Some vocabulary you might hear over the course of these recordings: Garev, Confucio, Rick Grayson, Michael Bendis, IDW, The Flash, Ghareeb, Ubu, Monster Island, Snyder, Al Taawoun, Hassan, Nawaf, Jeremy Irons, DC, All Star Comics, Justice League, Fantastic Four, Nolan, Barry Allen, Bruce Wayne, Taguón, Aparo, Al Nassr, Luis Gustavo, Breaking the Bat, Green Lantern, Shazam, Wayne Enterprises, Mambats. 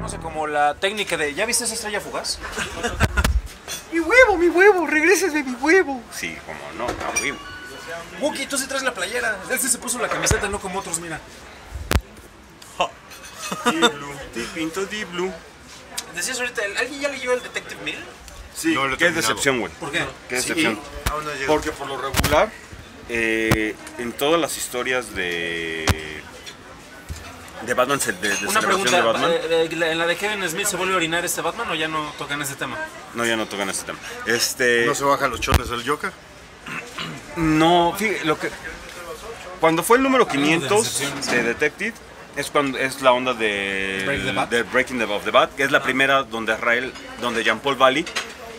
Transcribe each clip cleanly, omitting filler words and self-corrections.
No sé, como la técnica de ¿ya viste esa estrella fugaz? Mi huevo, regreses de mi huevo. Sí, como no, a huevo. Wookiee, tú sí traes la playera. Este se puso la camiseta, no como otros, mira. Deep blue. Decías ahorita, ¿alguien ya leyó el Detective Mill? Sí, no, qué decepción, güey. ¿Por qué? Qué decepción. Sí. Porque por lo regular, en todas las historias de Batman, una pregunta, de Batman. ¿En la de Kevin Smith se vuelve a orinar este Batman o ya no tocan ese tema? No, ya no tocan ese tema. ¿No se bajan los chones del Joker? No, fíjate, cuando fue el número 500 de Detective, es la onda de Breaking the Bat, que es la primera donde Jean-Paul Valley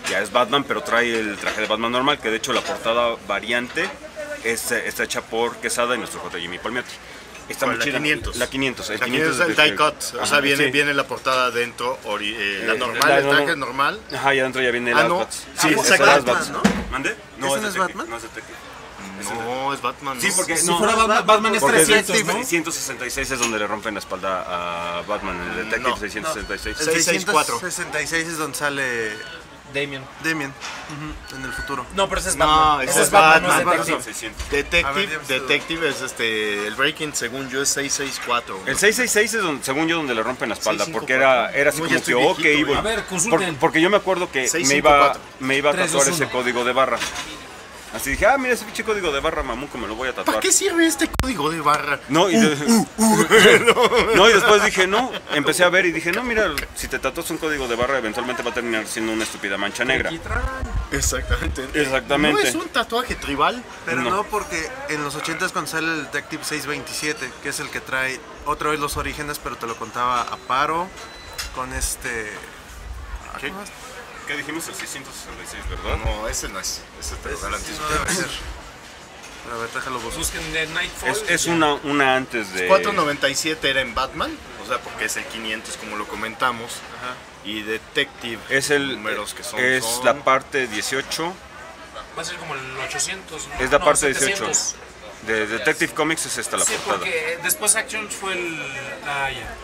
ya es Batman, pero trae el traje de Batman normal, que de hecho la portada variante está hecha por Quesada y nuestro J. Jimmy Palmiotti. Está muy chida. La 500. La 500. El 500 es el die cut. O sea, viene la portada adentro, la normal, el traje normal. Ajá, y adentro ya viene el Asbat. Sí, exacto. ¿Mande? No, es Batman. No, es Batman. Sí, porque si fuera Batman es 300, ¿no? 666 es donde le rompen la espalda a Batman, el Detective 666. 664. 666 es donde sale Damien. En el futuro. No, pero ese es Batman. No, ese es Batman. No es Detective es el breaking, según yo, es 664. El 666 es según yo donde le rompen la espalda, porque era así como que ok, güey. A ver, consulten. Porque yo me acuerdo que me iba a tatuar ese código de barra. Así dije, ah, mira ese pinche código de barra, mamón, que me lo voy a tatuar. ¿Para qué sirve este código de barra? No, y después dije, no, empecé a ver y dije, no, mira, si te tatuas un código de barra, eventualmente va a terminar siendo una estúpida mancha negra. Exactamente. No es un tatuaje tribal. Pero no, porque en los 80s cuando sale el Detective 627, que es el que trae otra vez los orígenes, pero te lo contaba Aparo con ¿Qué? ¿Qué dijimos? El 666, ¿verdad? No, ese no es. Ese te lo garantizo. A ver, déjalo vos. Busquen de Nightfall. Es una antes de... 497 era en Batman, o sea, porque es el 500 como lo comentamos. Ajá. Y Detective es números que son... Es la parte 18. Va a ser como el 800. ¿No? Es la parte 18. De Detective Comics es esta la portada. Porque después Action fue el...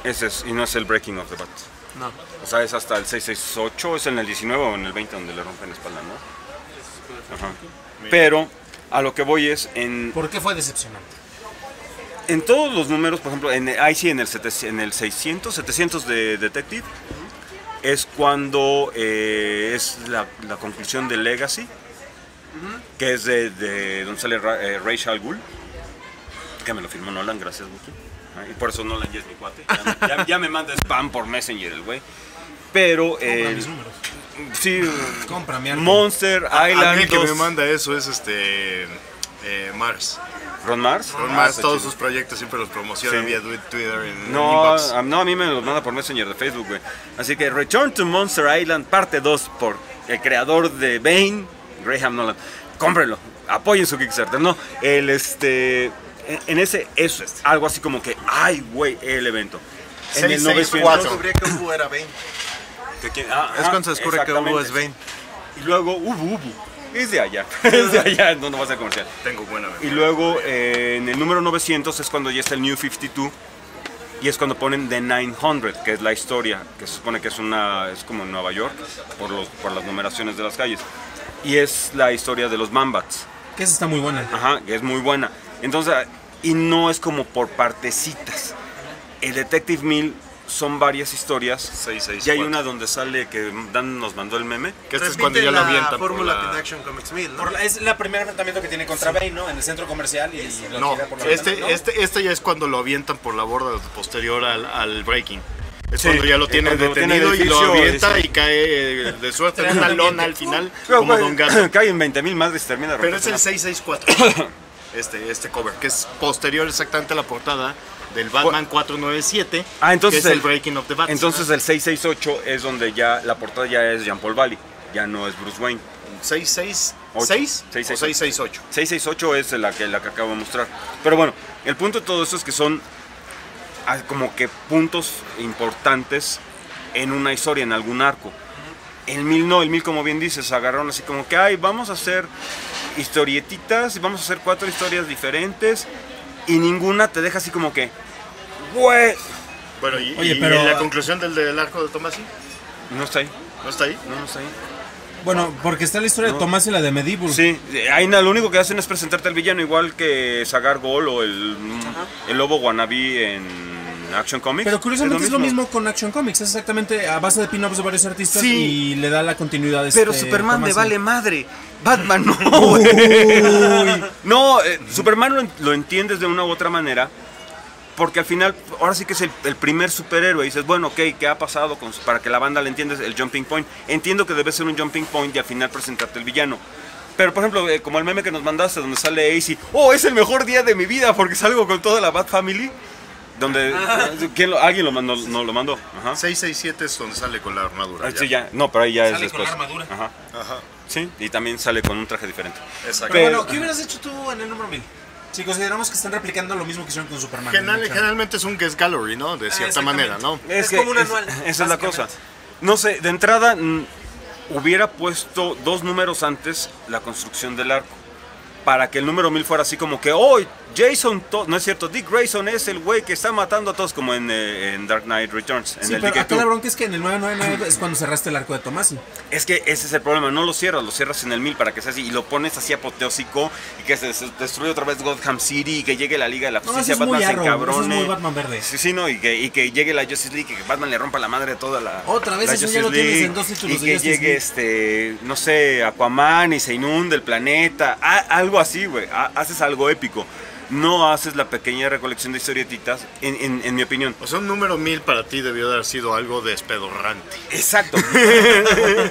Ese es, y no es el Breaking of the Bat. No. O sea, es hasta el 668, es en el 19 o en el 20 donde le rompen la espalda, ¿no? Ajá. Pero a lo que voy es en... ¿Por qué fue decepcionante? En todos los números, por ejemplo, ahí sí en el 700 de Detective, es cuando es la conclusión de Legacy, que es de donde sale Ra's al Ghul, que me lo firmó Nolan, gracias, Wookiee. Y por eso Nolan ya es mi cuate. Ya me manda spam por Messenger el güey. Pero... Compra mis números. Sí. Compra mi Monster Island. A mí el que me manda eso es Marz. ¿Ron Marz? Ron Marz, todos sus proyectos siempre los promociona vía Twitter. No, a mí me los manda por Messenger de Facebook, güey. Así que Return to Monster Island, parte 2, por el creador de Bane, Graham Nolan. Cómprenlo. Apoyen su Kickstarter. No, en ese, eso es algo así como que, ay, güey, el evento. En el 904. Descubrí que Ubu era Bane. Es cuando se descubre que Ubu es Bane. Y luego, Ubu. Es de allá. Es de allá, no va a ser comercial. Tengo buena memoria. Y luego, en el número 900 es cuando ya está el New 52. Y es cuando ponen The 900, que es la historia, que se supone que es como en Nueva York, por las numeraciones de las calles. Y es la historia de los Mambats. Que esa está muy buena. Ajá, que es muy buena. Entonces, y no es como por partecitas. El Detective Mill son varias historias. 664. Y hay una donde sale que Dan nos mandó el meme. Que este es cuando ya lo avientan. La fórmula que Action Comics Mill, ¿no? Es la primera enfrentamiento que tiene contra Bane, ¿no? En el centro comercial. No, este ya es cuando lo avientan por la borda posterior al breaking. Es cuando ya lo tienen detenido y lo avienta y cae de suerte en una lona al final. Como Don Gato. Cae en 20.000 madres y termina. Pero es el 664. Este cover, que es posterior exactamente a la portada del Batman 497, entonces que es el Breaking of the Bat. Entonces el 668 es donde ya la portada ya es Jean-Paul Valley, ya no es Bruce Wayne. 666 o 668. 668 es la que acabo de mostrar. Pero bueno, el punto de todo esto es que son como que puntos importantes en una historia, en algún arco. El mil no, el mil, como bien dices, agarraron así como que, ay, vamos a hacer historietitas y vamos a hacer 4 historias diferentes y ninguna te deja así como que, güey. Bueno, ¿y, oye, pero, ¿y la conclusión del arco de Tomasi? No está ahí. ¿No está ahí? No, no está ahí. Bueno, porque está la historia de Tomás y la de Medieval. Sí, ahí lo único que hacen es presentarte al villano, igual que Ra's al Ghul o el lobo wannabe en Action Comics. Pero curiosamente es lo mismo con Action Comics, es exactamente a base de pin-ups de varios artistas, sí, y le da la continuidad de pero Superman Tomasi. Le vale madre. Batman no. No, Superman lo entiendes de una u otra manera, porque al final, ahora sí que es el primer superhéroe. Y dices, bueno, ok, ¿qué ha pasado para que la banda le entiendes el jumping point? Entiendo que debe ser un jumping point y al final presentarte el villano. Pero, por ejemplo, como el meme que nos mandaste donde sale Acey, ¡oh, es el mejor día de mi vida porque salgo con toda la Bat Family! Donde, alguien lo mandó, no lo mandó. Ajá. 667 es donde sale con la armadura. Ah, ya. Sí, ya. No, pero ahí ya sale es después. Sale con la armadura. Ajá. Ajá. Sí, y también sale con un traje diferente. Exacto. Pero bueno, ¿qué hubieras hecho tú en el número 1000? Si consideramos que están replicando lo mismo que hicieron con Superman. Generalmente es un guest gallery, ¿no? De cierta manera, ¿no? Es como un anual. Esa es la cosa. No sé, de entrada hubiera puesto 2 números antes la construcción del arco, para que el número 1000 fuera así como que, oh, Jason, no es cierto, Dick Grayson es el güey que está matando a todos, como en Dark Knight Returns. En sí, el pero acá la bronca es que en el 999 es cuando cerraste el arco de Tomasi. Es que ese es el problema, no lo cierras en el 1000 para que sea así, y lo pones así apoteósico, y que se destruye otra vez Gotham City, y que llegue la Liga de la Justicia, no, Batman se encabrone. Es muy Batman verde. Sí, sí, no, y que llegue la Justice League, y que Batman le rompa la madre a toda la otra vez, la eso Justice ya lo League, tienes en 2 títulos. Y que llegue, no sé, Aquaman, y se inunde el planeta, algo así, güey, haces algo épico. No haces la pequeña recolección de historietitas, en mi opinión. O sea, un número 1000 para ti debió de haber sido algo despedorrante. Exacto.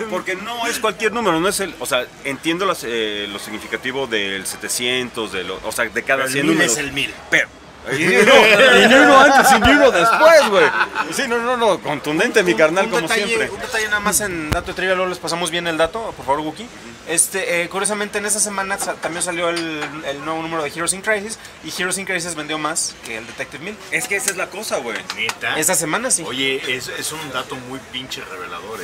Porque no es cualquier número, no es el... O sea, entiendo lo significativo del 700, o sea, de cada 100 números. El 1000 es el 1000. Pero... y no uno antes y uno después, güey. Sí, no, contundente, mi carnal, como detalle, siempre. Un detalle nada más en dato de trivia, luego les pasamos bien el dato, por favor, Wookiee. Curiosamente, en esta semana también salió el nuevo número de Heroes in Crisis, y Heroes in Crisis vendió más que el Detective 1000. Es que esa es la cosa, güey. ¿Neta? Esta semana sí. Oye, es un dato muy pinche revelador,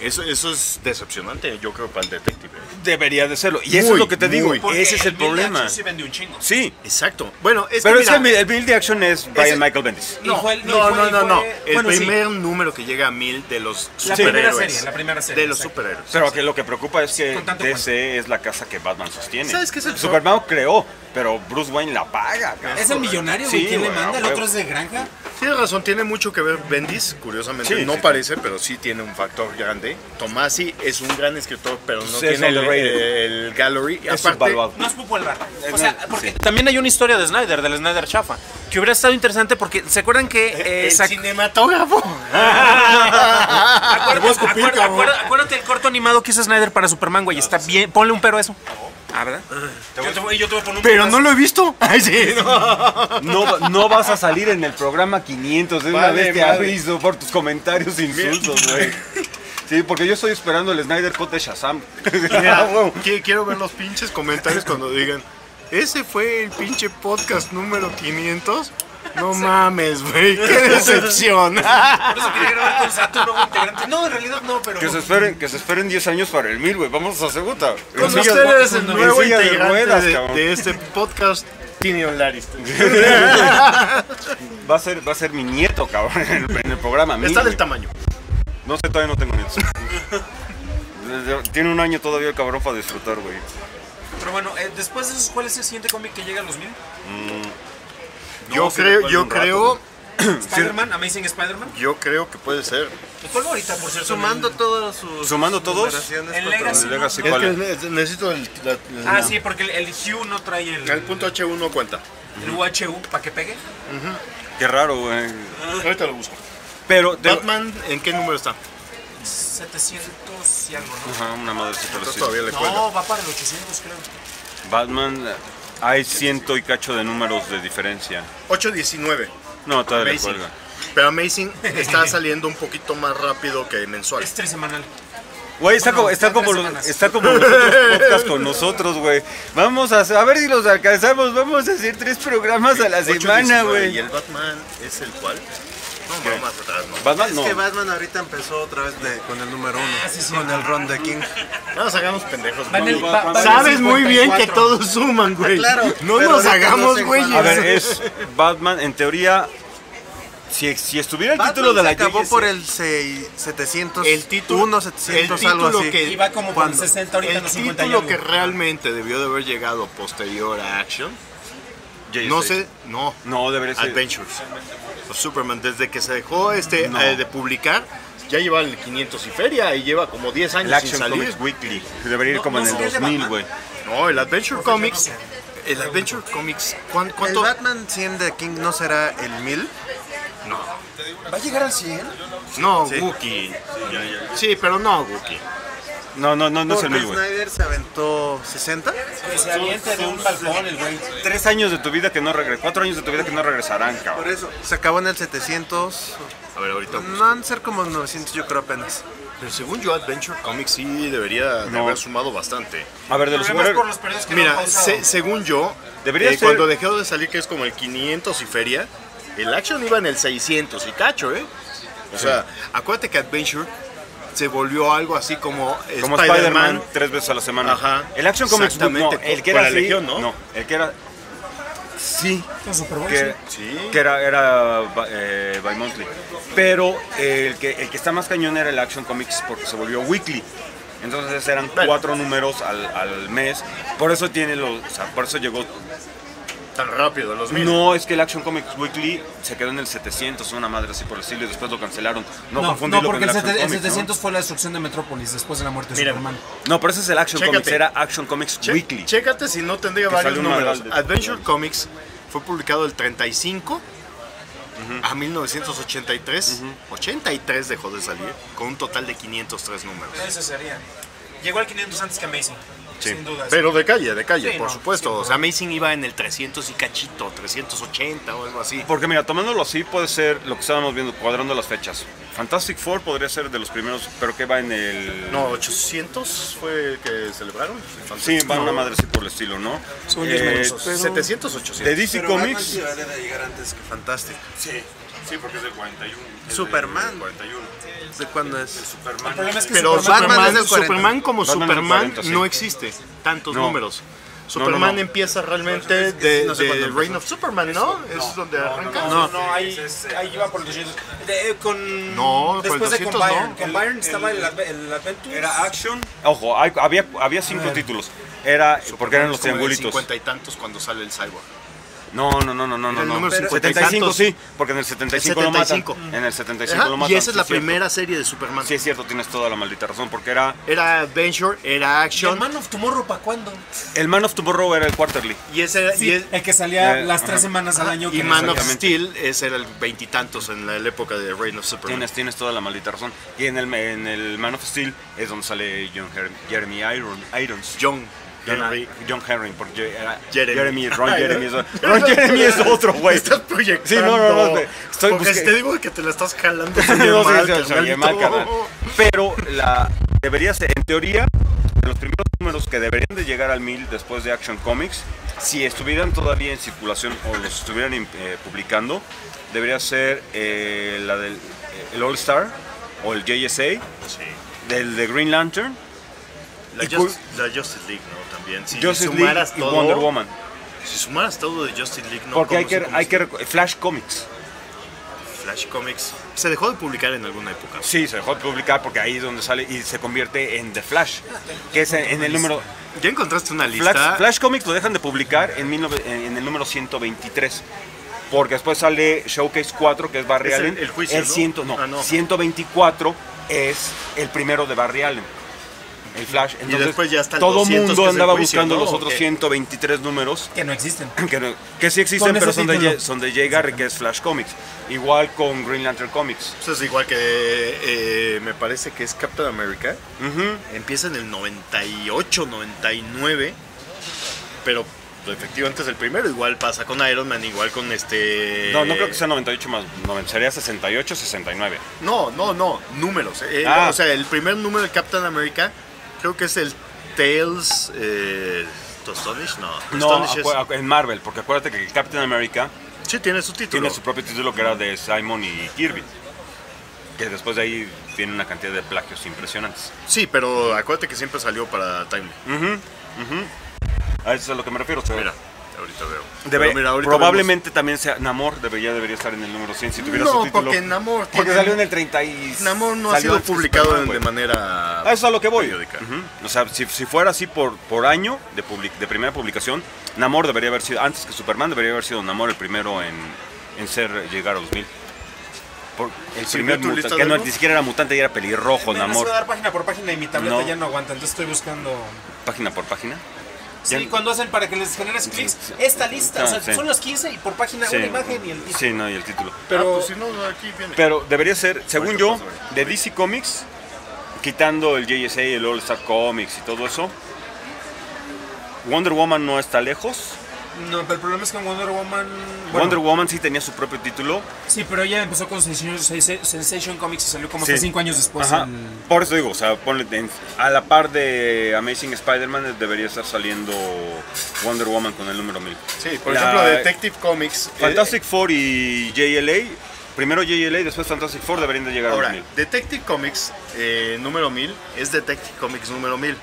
Eso es decepcionante, yo creo, para el Detective. Debería de serlo. Y eso es lo que te digo. Ese es el problema. Sí, vende un chingo. Sí, exacto. Bueno, pero el 1000 de Action es by Michael Bendis. No. El primer número que llega a 1000 de los superhéroes. La primera serie. De los superhéroes. Pero que lo que preocupa es que DC es la casa que Batman sostiene. ¿Sabes qué es el Superman creó, pero Bruce Wayne la paga. Es el millonario quien le manda, el otro es de granja. Tienes razón, tiene mucho que ver Bendis, curiosamente. No parece, pero sí tiene un factor grande. Tomasi es un gran escritor, pero no tiene el gallery. Aparte, no es popular. O sea, porque también hay una historia de Snyder, del Snyder chafa, que hubiera estado interesante porque, ¿se acuerdan que el cinematógrafo? Acuérdate el corto animado que hizo Snyder para Superman, güey, está bien, ponle un pero a eso. Ah, ¿verdad? Yo te voy a poner un pero pedazo. No lo he visto. Ay, sí, no vas a salir en el programa 500 de una vez, te aviso por tus comentarios insulsos, güey. Sí, porque yo estoy esperando el Snyder Cut de Shazam. Yeah, wow. Quiero ver los pinches comentarios cuando digan, ese fue el pinche podcast número 500. No mames, güey, qué decepción. Por eso quería grabar con Saturno, integrante. No, en realidad no, pero... Que se esperen 10 años para el 1000, güey, vamos a segunda. Con ustedes el nuevo integrante de este podcast. Tiene Laris. Va a ser mi nieto, cabrón, en el programa. Está del tamaño. No sé, todavía no tengo nietos. Tiene un año todavía el cabrón para disfrutar, güey. Pero bueno, después de eso, ¿cuál es el siguiente cómic que llega a los 1000? Yo creo... ¿Spider-Man? ¿Amazing Spider-Man? Yo creo que puede ser. ¿Cuál ahorita, por cierto? Sumando todas sus... ¿Sumando todos? El Legacy. Necesito el... Ah, sí, porque el Hue no trae el... El punto H1 no cuenta. El UHU, ¿para que pegue? Qué raro, güey. Ahorita lo busco. Pero Batman, ¿en qué número está? 700 y algo, ¿no? Ajá, una madre todavía le cuelga. No, va para el 800, creo. Batman, hay 100 y cacho de números de diferencia. 819. No, todavía le cuelga. Pero Amazing está saliendo un poquito más rápido que mensual. Es trisemanal. Güey, está como los otros podcasts con nosotros, güey. Vamos a ver si los alcanzamos. Vamos a hacer 3 programas a la semana, güey. ¿Y el Batman es el cual? No, vamos atrás, no. Batman es no. Que Batman ahorita empezó otra vez con el número 1. Sí, con el Ron de King. No nos hagamos pendejos, güey. Sabes muy bien que todos suman, güey. Claro, no nos hagamos, güey. A ver, es Batman, en teoría... Si estuviera el Batman título de la JSA. Acabó por el 700. El título, 1700, el título algo así. Que iba como por 60, ahorita el no 50. El título que realmente debió de haber llegado posterior a Action. JSA. No sé, no. No, debería ser. Adventures of Superman. Desde que se dejó de publicar, ya lleva el 500 y feria y lleva como 10 años. El Action sin salir. Comics Weekly. Debería ir como en el 2000, güey. No, el Adventure Comics. El Adventure Comics. ¿Cuánto? El Batman 100 de King no será el 1000. No. ¿Va a llegar al 100? No, sí. Wookiee. Sí, pero no, Wookiee. No es el mismo. Snyder se aventó 60. Que se aviente de un balcón el güey. 3 años de tu vida que no regresarán. 4 años de tu vida que no regresarán, cabrón. Por eso. Se acabó en el 700. A ver, ahorita. No van a ser como 900, yo creo apenas. Pero según yo, Adventure Comics sí debería de haber sumado bastante. A ver, de los superhéroes. Mira, según yo, debería ser... cuando dejó de salir, que es como el 500 y feria. El Action iba en el 600 y cacho, ¿eh? O sea, acuérdate que Adventure se volvió algo así como Spider-Man 3 veces a la semana. Ajá. El Action Comics no, el que era así, la Legión, ¿no? No, el que era... Sí, que, sí. Que era bi-monthly. Pero el que está más cañón era el Action Comics porque se volvió weekly. Entonces eran 4 números al mes. Por eso tiene los... O sea, por eso llegó... Tan rápido, los mismos. No, es que el Action Comics Weekly se quedó en el 700, una madre así por el estilo, y después lo cancelaron. No, porque el 700 fue la destrucción de Metrópolis después de la muerte de Superman. No, pero ese es el Action Comics, era Action Comics Weekly. Chécate si no tendría varios números. Adventure Comics fue publicado el 35 a 1983. 83 dejó de salir, con un total de 503 números. Eso sería. Llegó al 500 antes que Amazing. Sí, sin duda, pero de calle, sí, por supuesto. O sea, Amazing iba en el 300 y cachito, 380 o algo así. Porque mira, tomándolo así puede ser lo que estábamos viendo, cuadrando las fechas. Fantastic Four podría ser de los primeros, pero que va en el... No, 800 fue que celebraron. Sí, va una madre así por el estilo, ¿no? 700, 800. De DC Comics... Batman de llegar antes que Fantastic. Sí. Sí, porque es del 41. Superman. ¿De cuándo es? El Superman. El problema es que pero Superman como Batman Superman 40, sí. No existe tantos números. Superman empieza realmente es que de Reign of Superman, ¿no? Es donde arranca. No, ahí iba por los 200. No, después por el 200 de Combine, no. Combine estaba el Adventure. Era Action. Ojo, había 5 títulos. Era porque eran los triangulitos. 50 y tantos cuando sale el Cyborg. No. 75 sí, porque en el 75 lo matan. En el 75 lo matan. Y esa es la primera serie de Superman. Sí, es cierto, tienes toda la maldita razón, porque era... Era Adventure, era Action. ¿El Man of Tomorrow para cuándo? El Man of Tomorrow era el quarterly. Y ese era... Sí, y el que salía las 3 semanas al año. Y Man of Steel, ese era el 20 y tantos en la época de Reign of Superman. Tienes toda la maldita razón. Y en el Man of Steel es donde sale Jeremy Irons. John Henry, porque era Ron Jeremy es otro, güey. Estás proyectando. Sí, no. Porque te digo que te la estás jalando. Pero debería ser, en teoría, los primeros números que deberían de llegar al 1000 después de Action Comics, si estuvieran todavía en circulación o los estuvieran publicando, debería ser la del All Star o el JSA, del de Green Lantern. La Justice League, ¿no? También. Si sumaras todo, y Wonder Woman. Si sumaras todo de Justice League, no. Porque Flash Comics. Flash Comics. Se dejó de publicar en alguna época. Sí, se dejó de publicar porque ahí es donde sale y se convierte en The Flash. Que es en el número... ¿Ya encontraste una lista? Flash Comics lo dejan de publicar en el número 123. Porque después sale Showcase 4, que es Barry Allen. El juicio, ¿no? 124 es el primero de Barry Allen. El Flash, entonces y después ya está el todo mundo andaba buscando los otros 123 números que no existen, que sí existen, pero son de Jay Garrick, que es Flash Comics, igual con Green Lantern Comics. Eso es igual que me parece que es Captain America, empieza en el 98, 99, pero efectivamente es el primero. Igual pasa con Iron Man, igual con no creo que sea 98 más 90, sería 68, 69. No, números. O sea, el primer número de Captain America. Creo que es el Tales... ¿Tostonish? No, en Marvel, porque acuérdate que Captain America Sí, tiene su título. Tiene su propio título, que era de Simon y Kirby. Que después de ahí tiene una cantidad de plagios impresionantes. Sí, pero acuérdate que siempre salió para Timely. A eso es a lo que me refiero. Mira, ahorita veo. Probablemente vemos... también sea Namor, debería estar en el número 100 si tuviera su título. Porque Namor tiene... porque salió en el 30 y... Namor no ha sido publicado de manera... A eso es a lo que voy. O sea, si fuera así por año de primera publicación, Namor debería haber sido, antes que Superman, debería haber sido Namor el primero en llegar a 2000. El primer mutante, que no, ni siquiera era mutante, ya era pelirrojo, Namor. Dar página por página y mi tableta ya no aguanta, entonces estoy buscando... ¿Página por página? Sí, ya. Cuando hacen para que les generes clics, esta lista, o sea, son los 15 y por página una imagen y el título. Sí, no, y el título. Pero, pues, si no, aquí viene. Pero debería ser, según yo, de DC Comics, quitando el JSA, el All Star Comics y todo eso, Wonder Woman no está lejos. No, pero el problema es que Wonder Woman sí tenía su propio título. Sí, pero ella empezó con Sensation Comics y salió como hasta 5 años después. Ajá. Por eso digo, o sea, ponle a la par de Amazing Spider-Man debería estar saliendo Wonder Woman con el número 1000. Sí, por ejemplo, Detective Comics, Fantastic Four y JLA. Primero JLA, después Fantastic Four deberían de llegar a 1000. Detective Comics número 1000 es Detective Comics número 1000.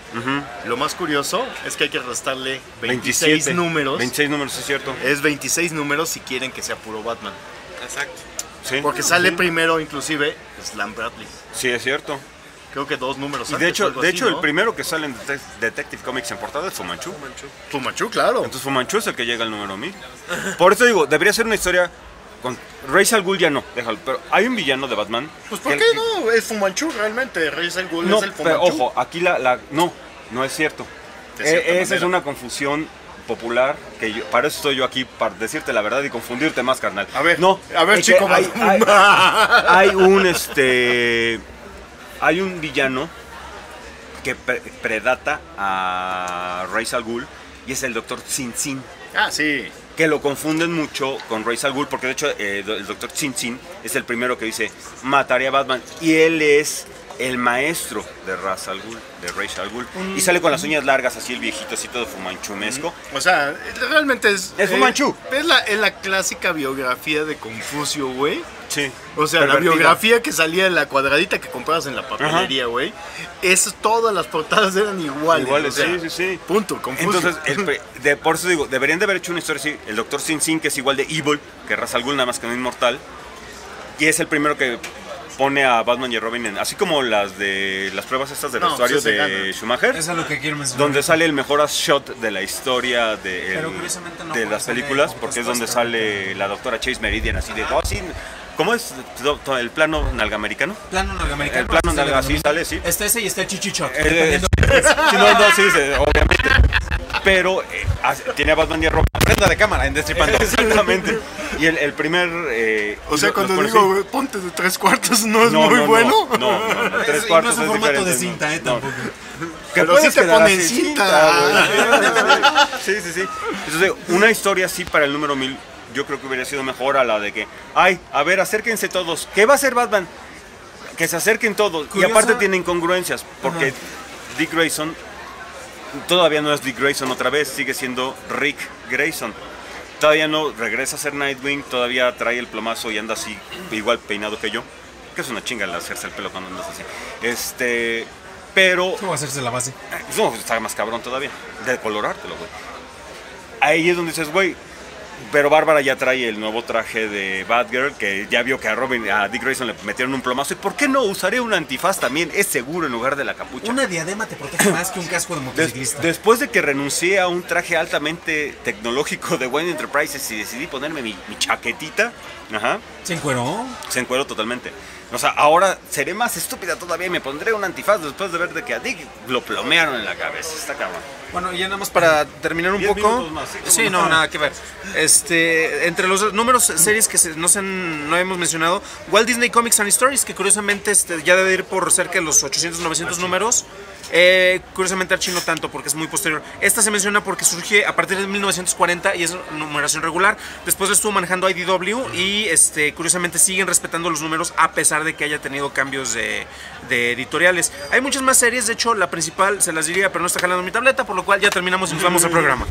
Lo más curioso es que hay que restarle 26 números. 26 números, es cierto. Es 26 números si quieren que sea puro Batman. Exacto. Sí. Porque sale primero inclusive Slam Bradley. Sí, es cierto. Creo que 2 números. Y de hecho, el primero que sale en Detective Comics en portada es Fumanchu. Fumanchu, claro. Entonces Fumanchu es el que llega al número 1000. Por eso digo, debería ser una historia... Con Ra's al Ghul ya no, déjalo, pero hay un villano de Batman. Pues ¿por qué no? Es Fumanchu realmente, Ra's al Ghul no, es el Fumanchu. Pero ojo, aquí no es cierto. Esa es una confusión popular, que yo, para eso estoy yo aquí, para decirte la verdad y confundirte más, carnal. A ver, no, a ver, chico, hay un villano que predata a Ra's al Ghul y es el Doctor Sin Sin. Ah, sí. Que lo confunden mucho con Ra's al Ghul, porque de hecho el Doctor Sin Sin es el primero que dice, mataré a Batman, y él es el maestro de Ra's al Ghul, y sale con las uñas largas, así el viejito, así todo fumanchumesco. O sea, realmente es... Es Fumanchu. Es la clásica biografía de Confucio, güey. Sí. O sea, pervertida. La biografía que salía en la cuadradita que comprabas en la papelería, güey. Todas las portadas eran iguales. Iguales, o sea, sí. Punto, Confucio. Entonces, por eso digo, deberían de haber hecho una historia así. El Doctor Sin Sin, que es igual de evil que Ra's al Ghul, nada más que no inmortal. Y es el primero que pone a Batman y a Robin, así como las pruebas estas del vestuario de Schumacher. Eso es lo que quiero mencionar. Donde sale el mejor shot de la historia de las películas, porque es donde sale la doctora Chase Meridian, así de... ¿Cómo es el plano nalgamericano? Plano nalgamericano. El plano nalgamericano, sí, sale, sí. Está ese y está el chichichot. Sí, obviamente. Pero tiene a Batman y a Robin. Prenda de cámara, en destripando. Exactamente. Y el primer... o sea, cuando digo, ponte de 3/4, ¿no es muy bueno? No, 3/4 es diferente. No es un formato de cinta, tampoco. Pero sí te ponen cinta. Sí. Entonces, una historia así para el número 1000... Yo creo que hubiera sido mejor a la de que, ay, a ver, acérquense todos. ¿Qué va a hacer Batman? Que se acerquen todos. ¿Curioso? Y aparte tiene incongruencias, porque Dick Grayson todavía no es Dick Grayson otra vez, sigue siendo Rick Grayson. Todavía no regresa a ser Nightwing, todavía trae el plomazo y anda así, igual peinado que yo. Que es una chinga el hacerse el pelo cuando andas así. Pero... ¿Cómo hacerse la base? No, está más cabrón todavía. De colorártelo, güey. Ahí es donde dices, güey... Pero Bárbara ya trae el nuevo traje de Batgirl, que ya vio que a Dick Grayson le metieron un plomazo. ¿Y por qué no usaré un antifaz también? Es seguro en lugar de la capucha. Una diadema te protege más que un casco de motociclista. Después de que renuncié a un traje altamente tecnológico de Wayne Enterprises y decidí ponerme mi chaquetita. Ajá. ¿Se encueró? Se encueró totalmente. O sea, ahora seré más estúpida todavía y me pondré un antifaz después de ver de que a Dick lo plomearon en la cabeza. Está cabrón. Bueno, ya nada más para terminar un poco. Más, sí, no, nada que ver. Entre los números, series que no hemos mencionado, Walt Disney Comics and Stories, que curiosamente ya debe ir por cerca de los 800, 900 números. Curiosamente Archie no tanto, porque es muy posterior. Esta se menciona porque surge a partir de 1940 y es numeración regular. Después lo estuvo manejando IDW y curiosamente siguen respetando los números a pesar de que haya tenido cambios de editoriales. Hay muchas más series, de hecho la principal se las diría, pero no está jalando mi tableta, por lo cual ya terminamos y nos vamos al programa.